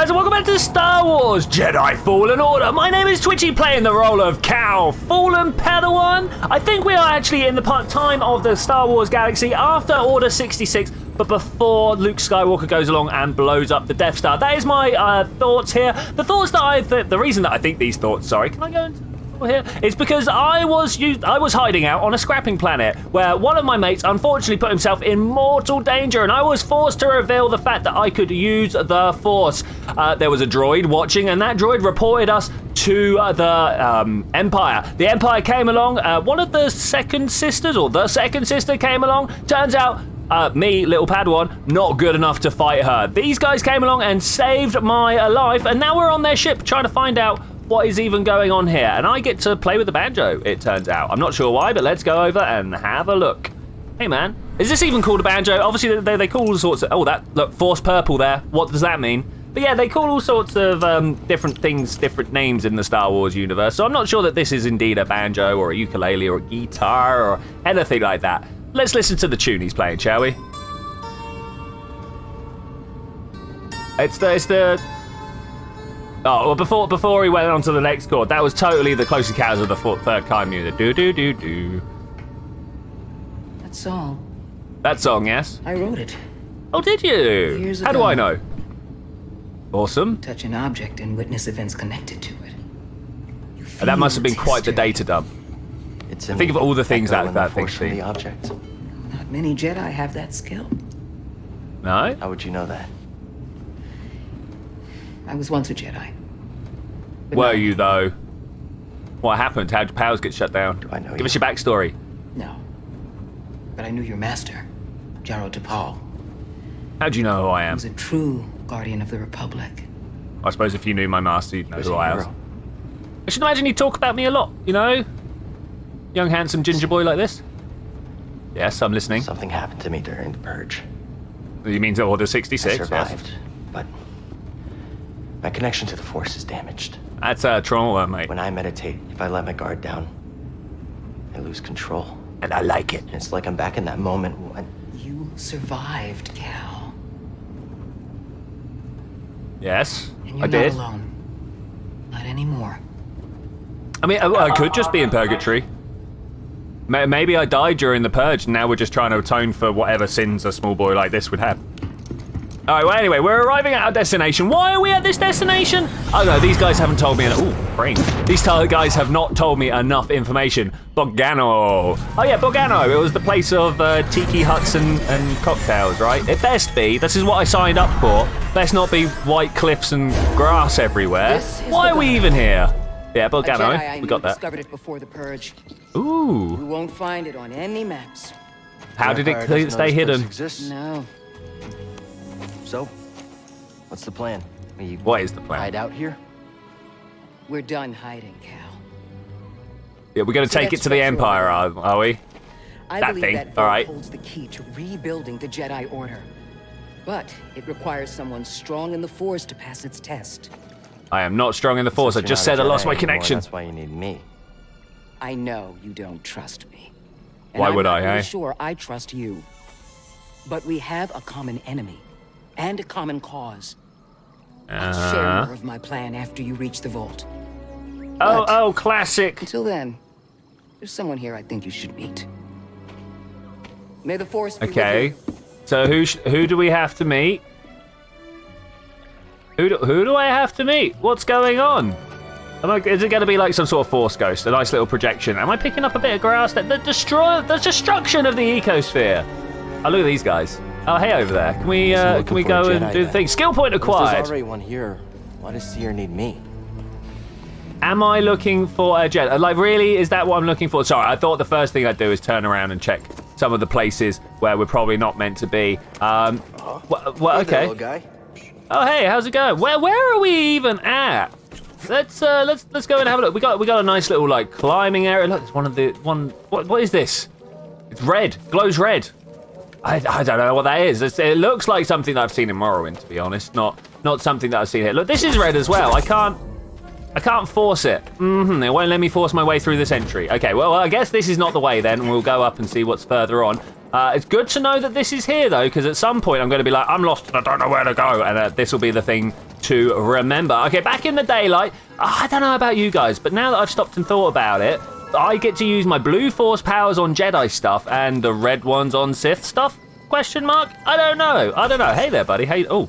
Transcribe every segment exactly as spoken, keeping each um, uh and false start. guys, and welcome back to Star Wars Jedi Fallen Order. My name is Twitchy, playing the role of Cal, fallen Padawan. I think we are actually in the part-time of the Star Wars galaxy after Order sixty-six, but before Luke Skywalker goes along and blows up the Death Star. That is my uh, thoughts here. The thoughts that I... Th the reason that I think these thoughts... Sorry, can I go into... Here is because I was used, I was hiding out on a scrapping planet where one of my mates unfortunately put himself in mortal danger, and I was forced to reveal the fact that I could use the Force. Uh, there was a droid watching, and that droid reported us to uh, the um, Empire. The Empire came along. Uh, one of the second sisters, or the second sister, came along. Turns out, Uh, me, little Padawan, not good enough to fight her. These guys came along and saved my uh, life, and now we're on their ship trying to find out what is even going on here. And I get to play with the banjo, it turns out. I'm not sure why, but let's go over and have a look. Hey, man. Is this even called a banjo? Obviously, they, they call all sorts of... Oh, that, look, Force Purple there. What does that mean? But yeah, they call all sorts of um, different things, different names in the Star Wars universe, so I'm not sure that this is indeed a banjo or a ukulele or a guitar or anything like that. Let's listen to the tune he's playing, shall we? It's the... It's the... Oh, well, before before he went on to the next chord, that was totally the Close Encounters of the Third Kind music. Do-do-do-do. That song. That song, yes? I wrote it. Oh, did you? Years ago. How do I know? Awesome. Touch an object and witness events connected to it. And that must have been quite the data dump. Think of all the things that that thing's seen. Not many Jedi have that skill. No? How would you know that? I was once a Jedi. Were you, though? What happened? How did your powers get shut down? Do I know you? Give us your backstory. No. But I knew your master, General DePaul. How do you know who I am? He was a true guardian of the Republic. I suppose if you knew my master, you'd know who I was. I should imagine he'd talk about me a lot, you know? Young, handsome ginger boy like this? Yes, I'm listening. Something happened to me during the Purge. You mean to Order sixty-six? I survived, yes. But my connection to the Force is damaged. That's a trauma, mate. When I meditate, if I let my guard down, I lose control. And I like it. And it's like I'm back in that moment when... You survived, Cal. Yes, I did. And you're not alone. Not anymore. I mean, I, I could just be in purgatory. Maybe I died during the Purge, and now we're just trying to atone for whatever sins a small boy like this would have. All right, well, anyway, we're arriving at our destination. Why are we at this destination? Oh, no, these guys haven't told me enough. Ooh, brain. These guys have not told me enough information. Bogano. Oh, yeah, Bogano. It was the place of uh, tiki huts and, and cocktails, right? It best be. This is what I signed up for. Best not be white cliffs and grass everywhere. Why are we even here? Yeah, Bogano, we got that. Discovered it before the Purge. Ooh. You won't find it on any maps. How did it stay hidden? No. So, what's the plan? We what is the plan? Hide out here? We're done hiding, Cal. Yeah, we're going to so take it to the Empire, are, are we? I that thing. That all right. Holds the key to rebuilding the Jedi Order. But it requires someone strong in the Force to pass its test. I am not strong in the Force. I just said I lost my connection. That's why you need me. I know you don't trust me. Why would I, eh? I'm sure I trust you. But we have a common enemy and a common cause. Uh, I'll share more of my plan after you reach the vault. Oh, oh, classic. Until then, there's someone here I think you should meet. May the Force be with you. Okay. So who sh who do we have to meet? Who do, who do I have to meet? What's going on? Am I, is it going to be like some sort of Force ghost? A nice little projection. Am I picking up a bit of grass? The, the, destroy, the destruction of the ecosphere. Oh, look at these guys. Oh, hey, over there. Can we uh, can we go and do the thing? Skill point acquired. There's already one here. Why does Seer need me? Am I looking for a Jedi? Like, really? Is that what I'm looking for? Sorry, I thought the first thing I'd do is turn around and check some of the places where we're probably not meant to be. Um, oh, well, well, okay. Little guy. Oh hey, how's it going? Where where are we even at? Let's uh, let's let's go and have a look. We got we got a nice little like climbing area. Look, it's one of the one. What what is this? It's red. Glows red. I I don't know what that is. It's, it looks like something that I've seen in Morrowind, to be honest. Not not something that I've seen here. Look, this is red as well. I can't I can't force it. Mm-hmm. It won't let me force my way through this entry. Okay. Well, I guess this is not the way then. We'll go up and see what's further on. Uh, it's good to know that this is here, though, because at some point I'm going to be like, I'm lost and I don't know where to go, and uh, this will be the thing to remember. Okay, back in the daylight, oh, I don't know about you guys, but now that I've stopped and thought about it, I get to use my blue force powers on Jedi stuff and the red ones on Sith stuff? Question mark? I don't know. I don't know. Hey there, buddy. Hey. Oh,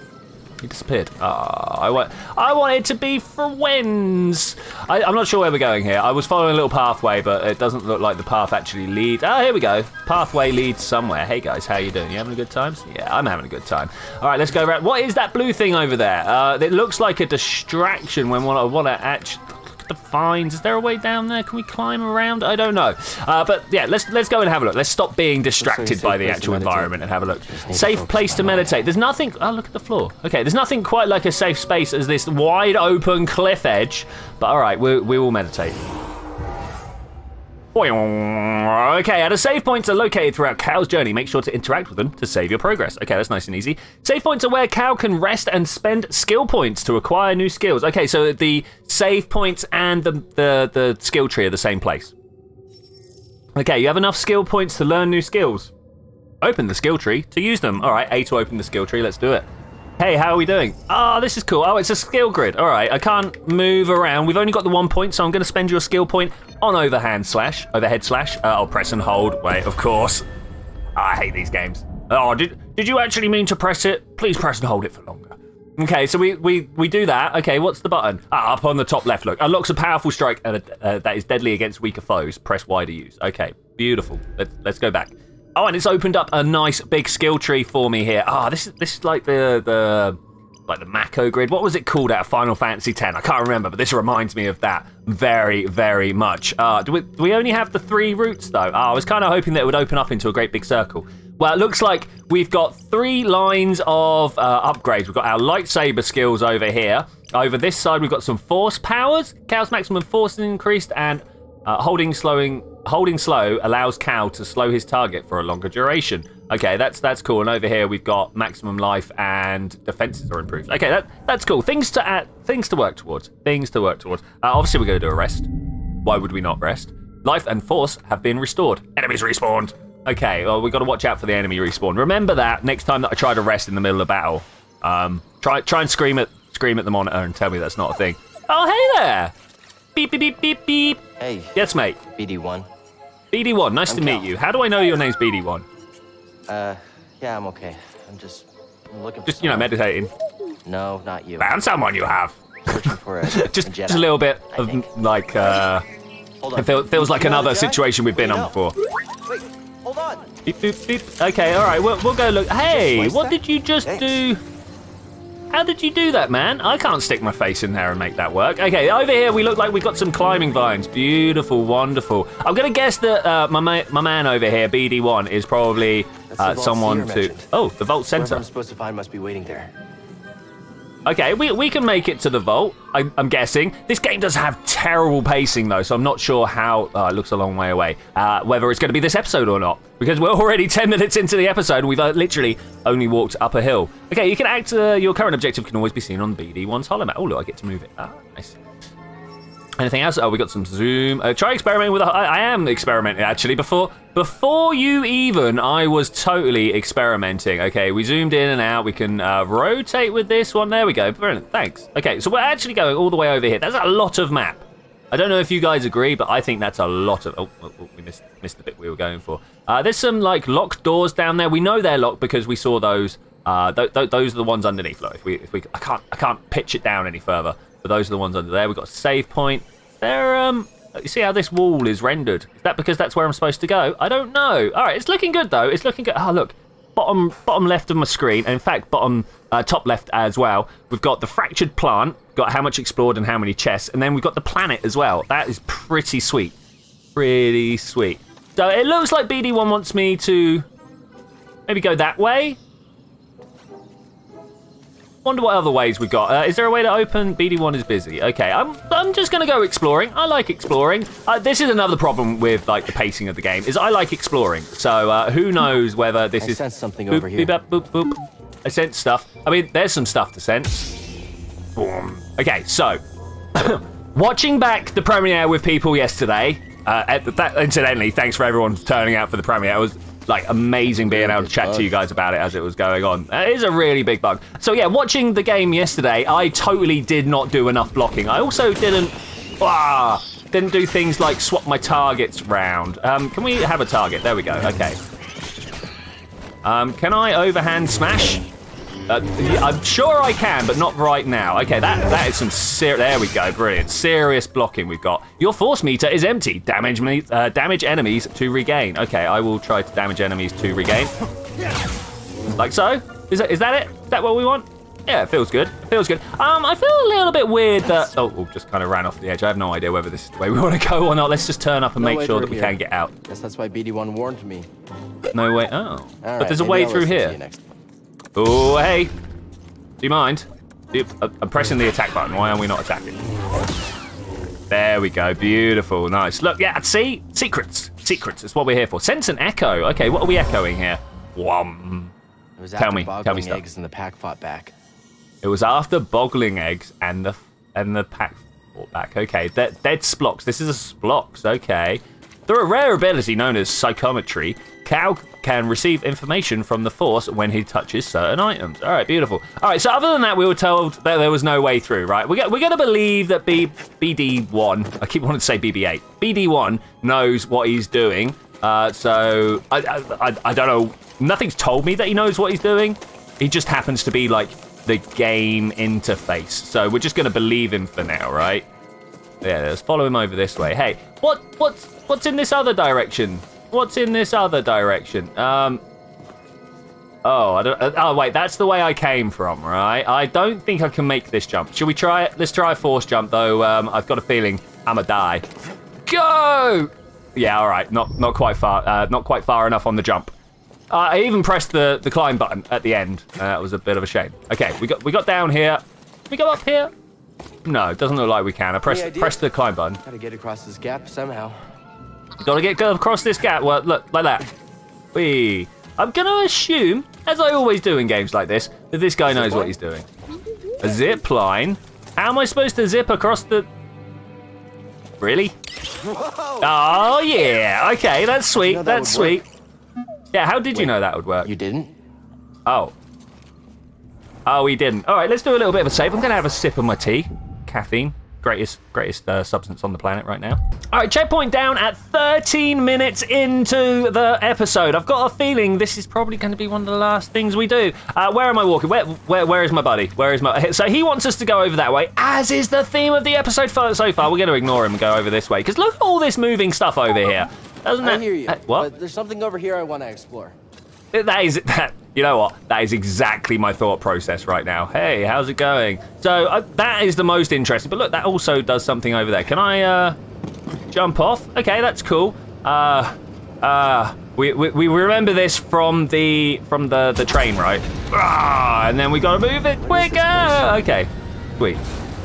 he disappeared. Oh, I want. I wanted to be friends. I, I'm not sure where we're going here. I was following a little pathway, but it doesn't look like the path actually leads. Oh, here we go. Pathway leads somewhere. Hey guys, how you doing? You having a good time? Yeah, I'm having a good time. All right, let's go around. What is that blue thing over there? Uh, it looks like a distraction when I want to actually. The vines. Is there a way down there? Can we climb around? I don't know. Uh, but yeah, let's let's go and have a look. Let's stop being distracted by the actual environment and have a look. Safe place to meditate. There's nothing. Oh, look at the floor. Okay, there's nothing quite like a safe space as this wide open cliff edge. But all right, we we will meditate. Okay, and the save points are located throughout Cal's journey. Make sure to interact with them to save your progress. Okay, that's nice and easy. Save points are where Cal can rest and spend skill points to acquire new skills. Okay, so the save points and the, the, the skill tree are the same place. Okay, you have enough skill points to learn new skills. Open the skill tree to use them. All right, A to open the skill tree. Let's do it. Hey, how are we doing? Oh, this is cool. Oh, it's a skill grid. All right, I can't move around. We've only got the one point, so I'm going to spend your skill point on overhand slash, overhead slash. Uh, I'll press and hold. Wait, of course. Oh, I hate these games. Oh, did did you actually mean to press it? Please press and hold it for longer. Okay, so we we, we do that. Okay, what's the button? Ah, up on the top left, look. Unlocks a powerful strike and a, uh, that is deadly against weaker foes. Press Y to use. Okay, beautiful. Let's, let's go back. Oh, and it's opened up a nice big skill tree for me here. Ah, oh, this is this is like the the like the macro grid. What was it called out of Final Fantasy X? I can't remember, but this reminds me of that very, very much. Uh, do we do we only have the three routes though? Oh, I was kind of hoping that it would open up into a great big circle. Well, it looks like we've got three lines of uh, upgrades. We've got our lightsaber skills over here. Over this side, we've got some force powers. Cal's maximum force is increased, and uh, holding slowing. Holding slow allows Cal to slow his target for a longer duration. Okay, that's that's cool. And over here we've got maximum life and defenses are improved. Okay, that that's cool. Things to add, things to work towards. Things to work towards. Uh, obviously we're going to do a rest. Why would we not rest? Life and force have been restored. Enemies respawned. Okay, well we've got to watch out for the enemy respawn. Remember that next time that I try to rest in the middle of battle. Um, try try and scream at scream at the monitor and tell me that's not a thing. Oh hey there. Beep beep beep beep beep. Hey. Yes, mate. B D one. B D one, nice I'm to Cal. meet you. How do I know your name's B D one? Uh, yeah, I'm okay. I'm just I'm looking. Just for you know, meditating. No, not you. Found someone you have. Searching for a, just, a Jedi, just a little bit of like uh, hold on. It feels, feels like another situation we've been Wait, on no. before. Wait, hold on. Beep, beep, beep. Okay, all right, we'll, we'll go look. Hey, what that? did you just Thanks. do? How did you do that, man? I can't stick my face in there and make that work. Okay, over here we look like we've got some climbing vines. Beautiful, wonderful. I'm going to guess that uh, my, ma my man over here, B D one, is probably uh, someone to... Mentioned. Oh, the vault sensor. I'm supposed to find must be waiting there. Okay, we, we can make it to the vault, I, I'm guessing. This game does have terrible pacing, though, so I'm not sure how... Oh, it looks a long way away. Uh, whether it's going to be this episode or not. Because we're already ten minutes into the episode and we've literally only walked up a hill. Okay, you can act, uh, your current objective can always be seen on B D one's holomap. Oh, look, I get to move it. Ah, nice. Anything else? Oh, we got some zoom. Uh, try experimenting with... A, I, I am experimenting, actually. Before before you even, I was totally experimenting. Okay, we zoomed in and out. We can uh, rotate with this one. There we go. Brilliant. Thanks. Okay, so we're actually going all the way over here. That's a lot of map. I don't know if you guys agree, but I think that's a lot of... Oh, oh we missed, missed the bit we were going for. Uh, there's some, like, locked doors down there. We know they're locked because we saw those. Uh, th th those are the ones underneath, though. If we, if we, I can't, I can't pitch it down any further. But those are the ones under there. We've got a save point. There, um... You see how this wall is rendered? Is that because that's where I'm supposed to go? I don't know. All right, it's looking good, though. It's looking good. Oh, look. Bottom bottom left of my screen, and in fact, bottom uh, top left as well, we've got the fractured plant, got how much explored and how many chests, and then we've got the planet as well. That is pretty sweet. Pretty sweet. So it looks like B D one wants me to maybe go that way. Wonder what other ways we got. Uh, is there a way to open? B D one is busy. Okay, I'm I'm just gonna go exploring. I like exploring. Uh, this is another problem with like the pacing of the game is I like exploring. So uh, who knows whether this I is. I sense something boop, over here. Boop, boop, boop, boop. I sense stuff. I mean, there's some stuff to sense. Boom. Okay, so watching back the premiere with people yesterday. Uh, at the th incidentally, thanks for everyone turning out for the premiere. It was like amazing being able to chat to you guys about it as it was going on. It is a really big bug. So yeah, watching the game yesterday, I totally did not do enough blocking. I also didn't ah, didn't do things like swap my targets round. Um, can we have a target? There we go. Okay. Um, can I overhand smash? Uh, yeah, I'm sure I can, but not right now. Okay, that that is some serious... There we go, brilliant. Serious blocking we've got. Your force meter is empty. Damage me, uh, damage enemies to regain. Okay, I will try to damage enemies to regain. Like so? Is that, is that it? Is that what we want? Yeah, it feels good. It feels good. Um, I feel a little bit weird that... Oh, oh, just kind of ran off the edge. I have no idea whether this is the way we want to go or not. Let's just turn up and no make sure that we here. can get out. Guess that's why B D one warned me. No way. Oh. Right, but there's a way through here. Oh, hey. Do you mind? I'm pressing the attack button. Why aren't we not attacking? There we go. Beautiful. Nice. Look, yeah, see? Secrets. Secrets. That's what we're here for. Sense and echo. Okay, what are we echoing here? Wham. It was tell me. Tell me stuff. Eggs and the pack fought back. It was after boggling eggs and the and the pack fought back. Okay, they're dead splocks. This is a splocks. Okay. Through a rare ability known as psychometry, Cal can receive information from the Force when he touches certain items. All right, beautiful. All right, so other than that, we were told that there was no way through, right? We're going to believe that B D one, I keep wanting to say B B eight, B D one knows what he's doing. Uh, so I, I, I don't know. Nothing's told me that he knows what he's doing. He just happens to be like the game interface. So we're just going to believe him for now, right? Yeah, let's follow him over this way. Hey, what, what's, what's in this other direction? What's in this other direction? Um, oh, I don't, oh, wait, that's the way I came from, right? I don't think I can make this jump. Should we try it? Let's try a force jump, though. Um, I've got a feeling I'm gonna die. Go! Yeah, all right, not not quite far, uh, not quite far enough on the jump. Uh, I even pressed the, the climb button at the end. Uh, that was a bit of a shame. Okay, we got we got down here. Can we go up here? No, it doesn't look like we can. I pressed, hey, pressed the climb button. Gotta get across this gap somehow. Gotta get across this gap. Well, look, like that. Whee. I'm gonna assume, as I always do in games like this, that this guy knows what he's doing. A zip line? How am I supposed to zip across the... Really? Whoa. Oh, yeah. Okay, that's sweet. That that's sweet. Work. Yeah, how did Wait, you know that would work? You didn't? Oh. Oh, he didn't. All right, let's do a little bit of a save. I'm gonna have a sip of my tea. Caffeine. Greatest, greatest uh, substance on the planet right now. All right, checkpoint down at thirteen minutes into the episode. I've got a feeling this is probably going to be one of the last things we do. Uh, where am I walking? Where, where, where is my buddy? Where is my? So he wants us to go over that way, as is the theme of the episode so far. We're going to ignore him and go over this way because look at all this moving stuff over here. Doesn't that? I hear you. Uh, what? But there's something over here I want to explore. That is that. You know what? That is exactly my thought process right now. Hey, how's it going? So uh, that is the most interesting. But look, that also does something over there. Can I uh, jump off? Okay, that's cool. Uh, uh, we, we we remember this from the from the the train, right? Ah, and then we gotta move it quicker. Okay, sweet.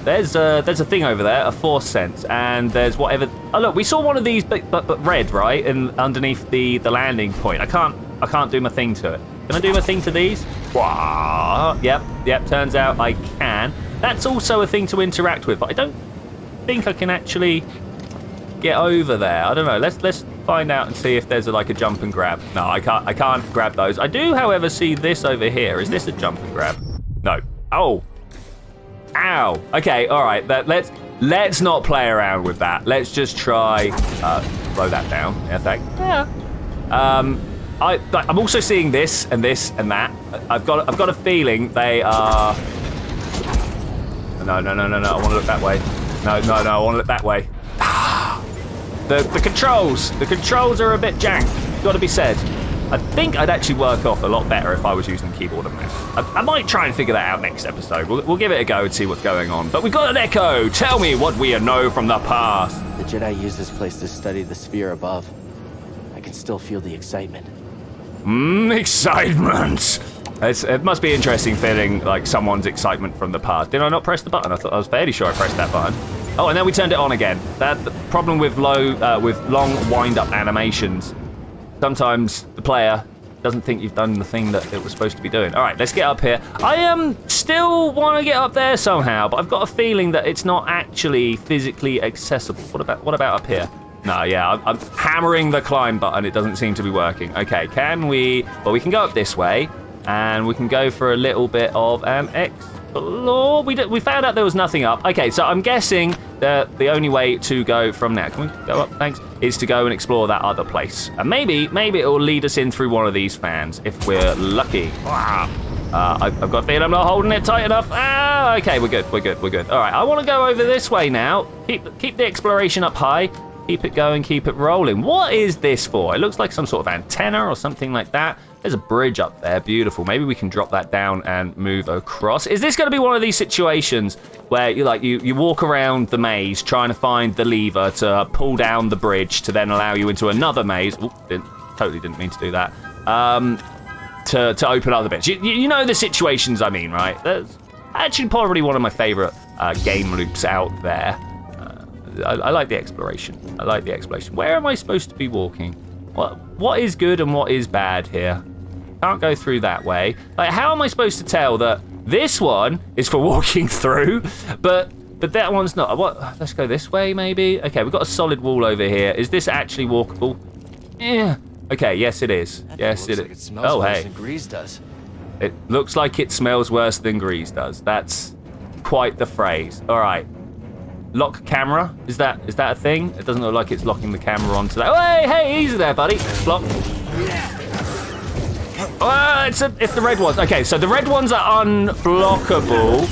There's a there's a thing over there, a force sense, and there's whatever. Oh look, we saw one of these, but but, but red, right? And underneath the the landing point. I can't I can't do my thing to it. Can I do my thing to these? Wow. Yep, yep, turns out I can. That's also a thing to interact with, but I don't think I can actually get over there. I don't know. Let's let's find out and see if there's a, like a jump and grab. No, I can't I can't grab those. I do, however, see this over here. Is this a jump and grab? No. Oh. Ow. Okay, all right. That, let's let's not play around with that. Let's just try uh slow that down. Yeah, thank. Yeah. Um I, I'm also seeing this and this and that. I've got, I've got a feeling they are. No, no, no, no, no. I want to look that way. No, no, no. I want to look that way. Ah, the, the controls, the controls are a bit jank. Got to be said. I think I'd actually work off a lot better if I was using the keyboard and mouse. I, I might try and figure that out next episode. We'll, we'll give it a go and see what's going on. But we got an echo. Tell me what we know from the past. The Jedi used this place to study the sphere above. I can still feel the excitement. Mmm, excitement! It's, it must be interesting feeling like someone's excitement from the past. Did I not press the button? I thought I was fairly sure I pressed that button. Oh, and then we turned it on again. That the problem with low, uh, with long wind-up animations. Sometimes the player doesn't think you've done the thing that it was supposed to be doing. All right, let's get up here. I um still want to get up there somehow, but I've got a feeling that it's not actually physically accessible. What about what about up here? No, yeah, I'm, I'm hammering the climb button. It doesn't seem to be working. Okay, can we... Well, we can go up this way, and we can go for a little bit of um, explore. We, did, we found out there was nothing up. Okay, so I'm guessing that the only way to go from there... Can we go up? Thanks. Is to go and explore that other place. And maybe, maybe it'll lead us in through one of these fans, if we're lucky. Wow. Uh, I've, I've got a feeling I'm not holding it tight enough. Ah, okay, we're good, we're good, we're good. All right, I want to go over this way now. Keep, keep the exploration up high. Keep it going, keep it rolling. What is this for? It looks like some sort of antenna or something like that. There's a bridge up there, beautiful. Maybe we can drop that down and move across. Is this going to be one of these situations where you like you, you walk around the maze trying to find the lever to pull down the bridge to then allow you into another maze? Ooh, didn't, totally didn't mean to do that. Um, to, to open other bits. You, you know the situations I mean, right? That's actually probably one of my favourite uh, game loops out there. Uh, I, I like the exploration. I like the exploration. Where am I supposed to be walking? What, what is good and what is bad here? Can't go through that way. Like, how am I supposed to tell that this one is for walking through, but but that one's not? What? Let's go this way, maybe. Okay, we've got a solid wall over here. Is this actually walkable? Yeah. Okay. Yes, it is. Yes, it is. Oh, hey. It looks like it smells worse than grease does. That's quite the phrase. All right. Lock camera. Is that is that a thing? It doesn't look like it's locking the camera onto that. Oh, hey, hey, easy there, buddy. Block. Oh, it's, a, it's the red ones. Okay, so the red ones are unblockable,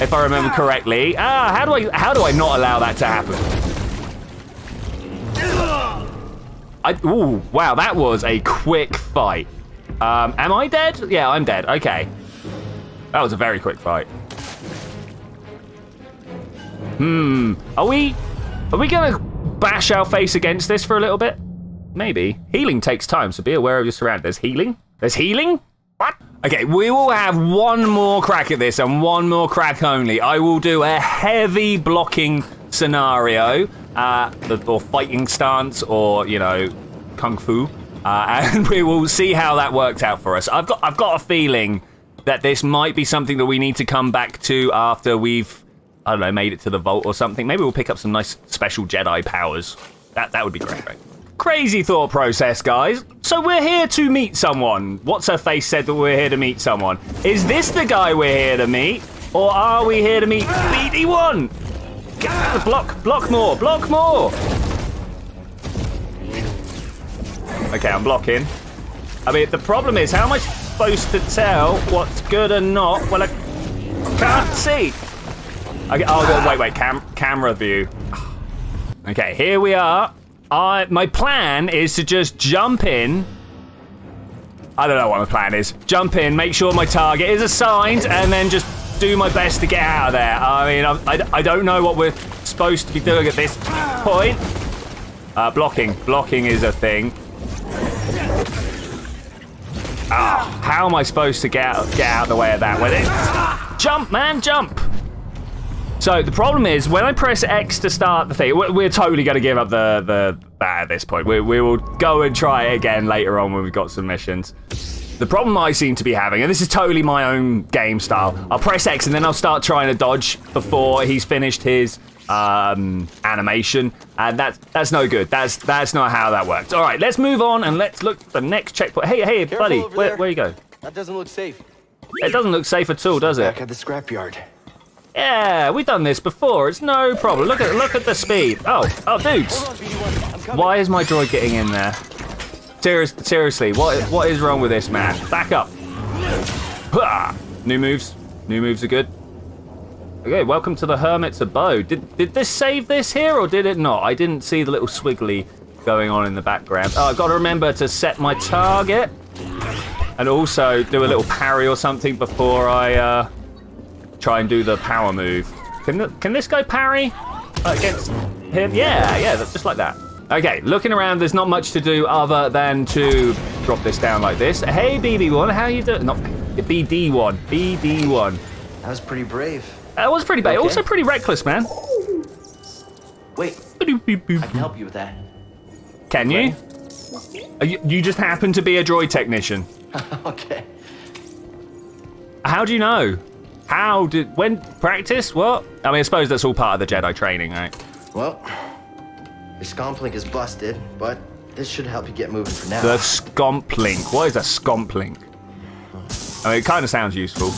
if I remember correctly. Ah, how do I how do I not allow that to happen? I, ooh, wow, that was a quick fight. Um, am I dead? Yeah, I'm dead. Okay, that was a very quick fight. Hmm, are we are we gonna bash our face against this for a little bit? Maybe. Healing takes time, so be aware of your surroundings. There's healing? There's healing? What? Okay, we will have one more crack at this and one more crack only. I will do a heavy blocking scenario, uh, or fighting stance, or, you know, kung fu, uh, and we will see how that works out for us. I've got, I've got a feeling that this might be something that we need to come back to after we've, I don't know, made it to the vault or something. Maybe we'll pick up some nice special Jedi powers. That, that would be great, right? Crazy thought process, guys. So we're here to meet someone. What's her face said that we're here to meet someone. Is this the guy we're here to meet? Or are we here to meet B D one? God, block, block more, block more. Okay, I'm blocking. I mean, the problem is, how am I supposed to tell what's good and not? Well, I can't see. Okay, oh, wait, wait, cam camera view. Okay, here we are. I, my plan is to just jump in. I don't know what my plan is. Jump in, make sure my target is assigned, and then just do my best to get out of there. I mean, I, I, I don't know what we're supposed to be doing at this point. Uh, blocking. Blocking is a thing. Oh, how am I supposed to get out, get out of the way of that with it? Jump, man, jump! So the problem is, when I press X to start the thing, we're, we're totally going to give up the, the that at this point. We, we will go and try it again later on when we've got some missions. The problem I seem to be having, and this is totally my own game style, I'll press X and then I'll start trying to dodge before he's finished his um, animation. And that's, that's no good. That's, that's not how that works. All right, let's move on and let's look for the next checkpoint. Hey, hey, careful, buddy, where, where you go? That doesn't look safe. It doesn't look safe at all, does it? Back at the scrapyard. Yeah, we've done this before. It's no problem. Look at look at the speed. Oh, oh, dudes. Why is my droid getting in there? Serious, seriously, what what is wrong with this man? Back up. New moves. New moves are good. Okay, welcome to the Hermit's Abode. Did did this save this here or did it not? I didn't see the little swiggly going on in the background. Oh, I've got to remember to set my target and also do a little parry or something before I. Uh, Try and do the power move. Can the, can this guy parry against him? Yeah, yeah, just like that. Okay, looking around, there's not much to do other than to drop this down like this. Hey, B D one, how you doing? Not B D one, B D one. That was pretty brave. That was pretty brave. Okay. Also pretty reckless, man. Wait, I can help you with that. Can you? You? You just happen to be a droid technician. Okay. How do you know? How did, when, practice, what? I mean, I suppose that's all part of the Jedi training, right? Well, The scomp link is busted, but this should help you get moving for now. The scomp link. What is a scomp link? I mean, it kind of sounds useful.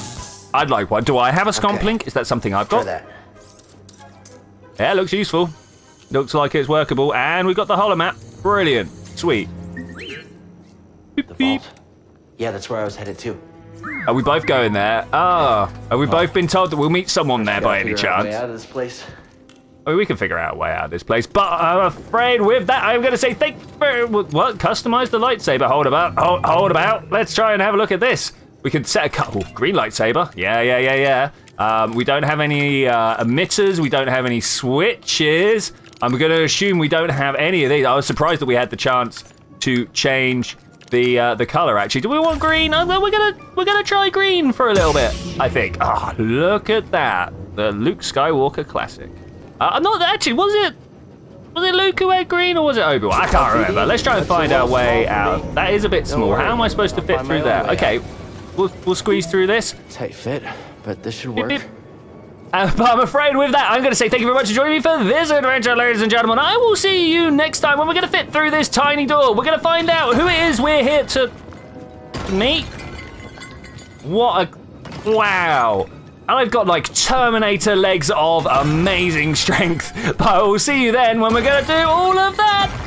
I'd like one. Do I have a scomp okay. link? Is that something I've got? Try that. Yeah, looks useful. Looks like it's workable. And we've got the holomap. Brilliant. Sweet. Beep, the beep. Yeah, that's where I was headed to. Are we both going there? Ah, oh, are we oh. both been told that we'll meet someone there by any chance? Way out of this place. I mean, we can figure out a way out of this place, but I'm afraid with that, I'm going to say thank you for... What? Customize the lightsaber. Hold about. Hold, hold about. Let's try and have a look at this. We can set a couple. Oh, green lightsaber. Yeah, yeah, yeah, yeah. Um, we don't have any uh, emitters. We don't have any switches. I'm going to assume we don't have any of these. I was surprised that we had the chance to change the uh, the color, actually. Do we want green? Oh, well, we're going to we're gonna try green for a little bit, I think. Ah, oh, look at that. The Luke Skywalker classic. Uh, not actually, was it? Was it Luke who had green or was it Obi-Wan? I can't remember. Let's try and find our way out. That is a bit small. How am I supposed to fit through there? Okay, we'll, we'll squeeze through this. Tight fit, but this should work. Uh, but I'm afraid with that, I'm going to say thank you very much for joining me for this adventure, ladies and gentlemen. I will see you next time when we're going to fit through this tiny door. We're going to find out who it is we're here to meet. What a... Wow. And I've got like Terminator legs of amazing strength. But I will see you then when we're gonna do all of that.